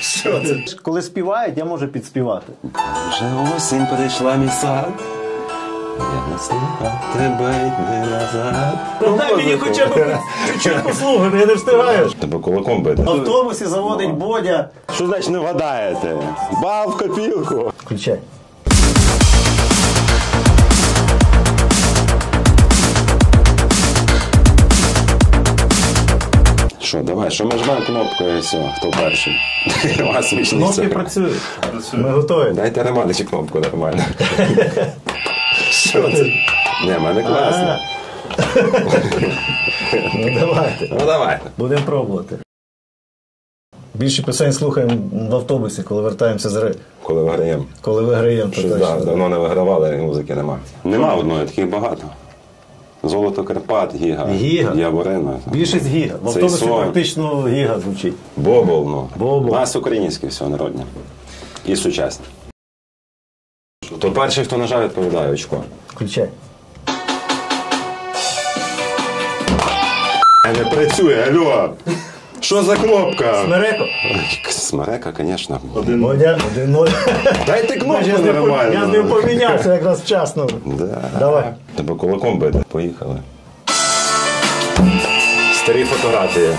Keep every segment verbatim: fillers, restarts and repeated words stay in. Що це? Коли співають, я можу підспівати. Вже осінь прийшла мій сад, я не слухав тебе йти назад. Ну дай мені хоча б чуть послухати, я не встигаю. Тебе кулаком бити. В автобусі заводить Бодя. Що значить не вгадаєте? Бал в копілку. Включай. Що, давай, що ми жмемо кнопку і все, хто перший. Кнопки працюють. Ми готові. Дайте Романовичу кнопку нормально. Що це? Не, в мене класно. Ну давайте. Ну давайте. Будемо пробувати. Більше пісень слухаємо в автобусі, коли вертаємося з гри. Коли виграємо. Коли виграємо. Щось давно не вигравали, музики нема. Нема одної, таких багато. Золото Карпат, Гіга, Яворина. Більшість Гіга. В автобусі практично Гіга звучить. Бобол, ну. Нас українське все, народне. І сучасне. То перший, хто на жаль, відповідає, очко. Включай. Не працює, алло! Що за кнопка? Смерека. Смерека, звісно. один нуль. Дайте кнопку нормально. Я з ним помінявся якраз вчасно. Давай. Тебе кулаком бити. Поїхали. Старі фотографії.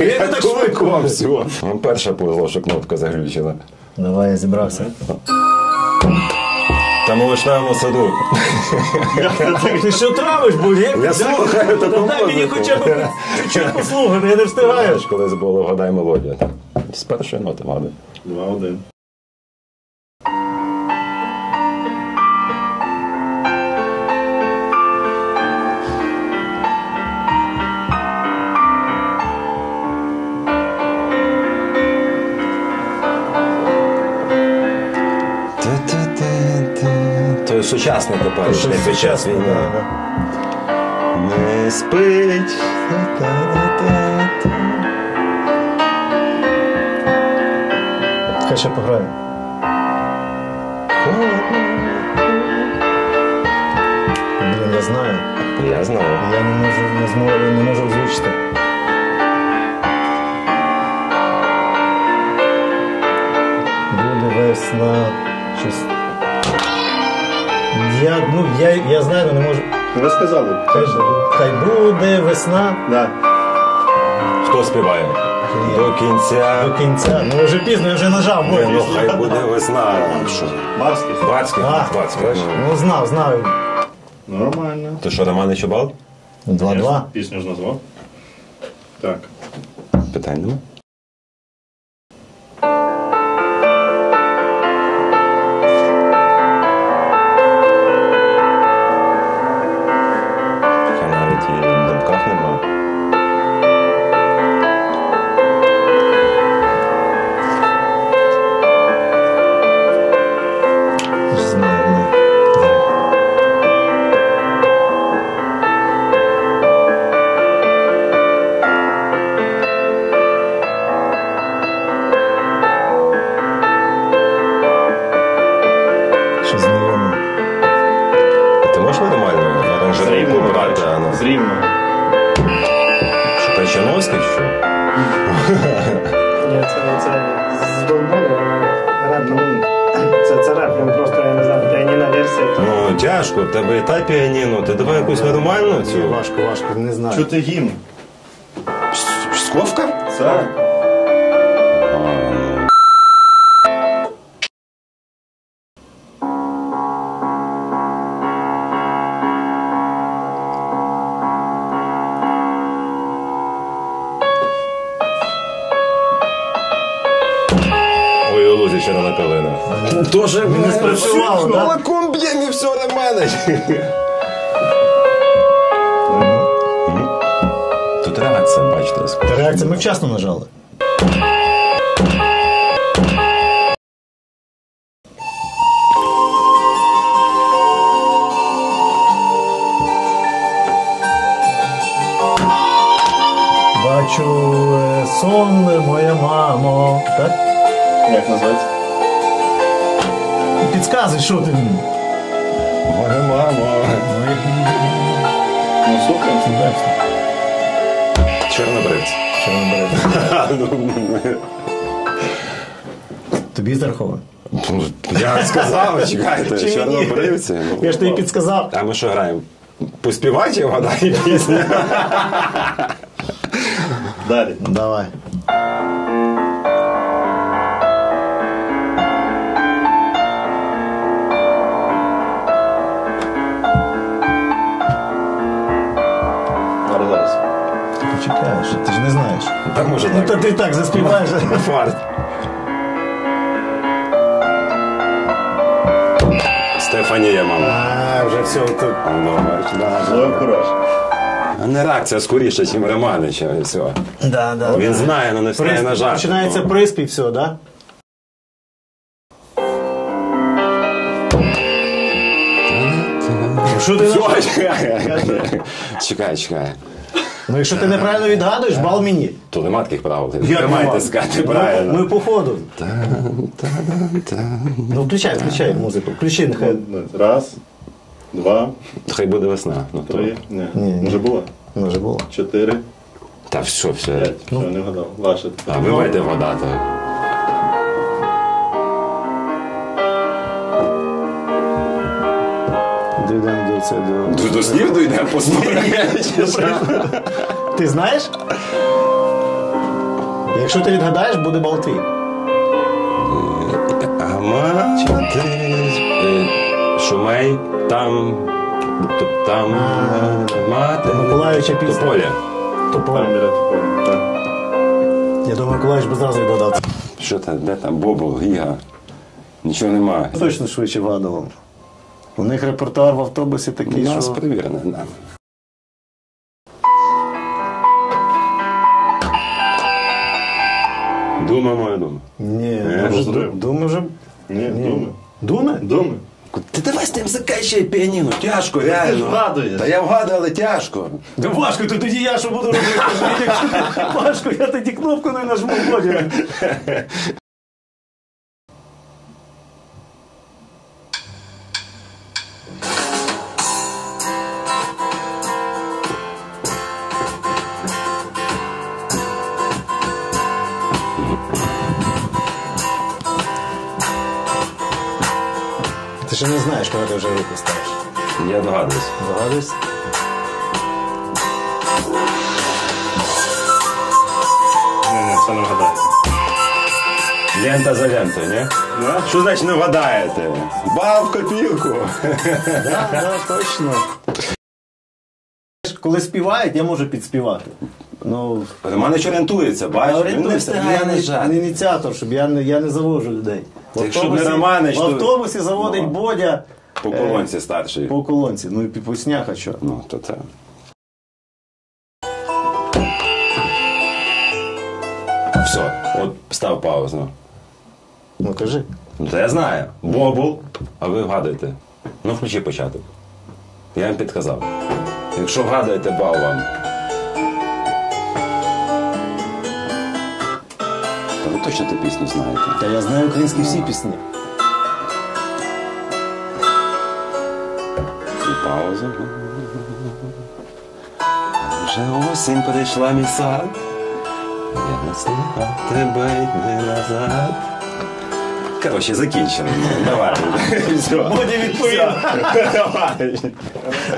Я так кулаком, всього. Вам перша повезло, що кнопка заглючила. Давай, я зібрався. Та молочному саду. Ти що травиш, Бульєк? Я слухаю таку музику. Дай мені хоча б чуть послухати, я не встигаю. Колись було «Вгадай мелодію». З першої ноти вгадай. два один. Сучасний теперішній під час війни. Не спить. Хай ще пограємо. Блін, я знаю. Я знаю. Я не можу, не зможу, не можу озвучити. Буде весна. Щось. Я, ну, я, я знаю, але не можу. Ви сказали. Хай, хай буде весна. Да. Хто співає? Є. До кінця. До кінця. Ну вже пізно, я вже нажав. Не, ну, хай буде весна. Барський. Барський. Ну знав, знав. Нормально. То що, Роман Чубал? два-два. Пісню ж назвав. Так. Питань нема? Тяжко, в тебе і та піаніно, ти давай якусь нормальну цю. Важко, важко, не знаю. Чути гімн. Псковка? Так. Ой, у лузі ще на калина. Тоже не спрацювало, так? Все на мене. Тут реакція, бачите, розкажу. Реакція, ми вчасно нажали. Бачу сон, моя мамо. Так? Як називається? Підказуй, що ти мені. Моя мама. Ну, слухаємо, слухаємося. Чорнобривці. Чорнобривці. Тобі зараховано? Я сказав, чекайте, чорнобривці. Я ж тобі підсказав. А ми що граємо? Поспівайте, вгадай пісню. Далі. Давай. Почекаєш, ти ж не знаєш. Так може так. Ну, то ти так заспіваєш. Фарт. Стефанія, мама. А, вже все тут. Слово хорош. Не реакція скоріше, ніж Романича. Да, да. Він знає, але не встає на жарт. Починається приспів, все, так? Да? Що ти не чекає? Чекай, чекай. Ну, якщо ти неправильно відгадуєш, бал мені. То нема таких правил. Тримайте скати правильно. Ми по ходу. Ну, включай, включай музику. Включи, нехай. Раз, два. Хай буде весна. Три. Ні. Може було? Може було. Чотири. Та що, все. П'ять. Що, не вгадав. Ваше. А ви маєте вгадати. Дійдемо до цього. Ти до снів дійдемо, посмотримо. Ти знаєш? Якщо ти відгадаєш, буде бал твій. Ама, шумей, там, там, мати. Миколаївича пісня. Тополя. Тополя. Я думаю, Миколаївич би зразу відгадав. Що там, де там, бобл, гіга. Нічого нема. Точно швидше вгадував. У них репертуар в автобусі такий, що... У нас перевірено, да. Дума, моя дума. Ні, дума вже... Ні, дума. Дума? Дума. Ти давай з тим закачай піаніно, тяжко, реально. Ти ж вгадуєш. Та я вгадую, але тяжко. Та важко, то тоді я що буду робити? Важко, я тоді кнопку не нажму в годі. Ти ще не знаєш, коли ти вже руку ставиш. Я догадуюсь. Догадуюсь? Ні-ні, все не вгадається. Лента за лентою, ні? Що значить не вгадаєте? Бал в копілку! Так, так, точно. Коли співають, я можу підспівати. Роман не орієнтується, бачиш? Він не встигає на жарт. Я не ініціатор, щоб я не заводжу людей. В автобусі заводить Бодя. По колонці старший. По колонці. Ну і пісняха що. Ну, то це. Все, от став паузу. Ну, кажи. Та я знаю. Бобул. А ви вгадуєте. Ну, включи початок. Я вам підказав. Якщо вгадуєте, бал вам. Та ви точно ту пісню знаєте? Та я знаю українські всі пісні. І пауза. Вже осінь прийшла мій сад. Я не слухав тебе йди назад. Коротше, закінчено. Давай. Бодя відповів.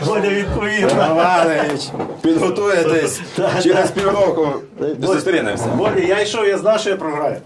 Бодя відповів. Романович, підготуйтесь. Через півроку зустрінемося. Бодя, я йшов, я знав, що я програю.